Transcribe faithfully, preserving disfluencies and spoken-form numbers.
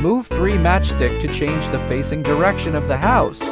Move three matchstick to change the facing direction of the house.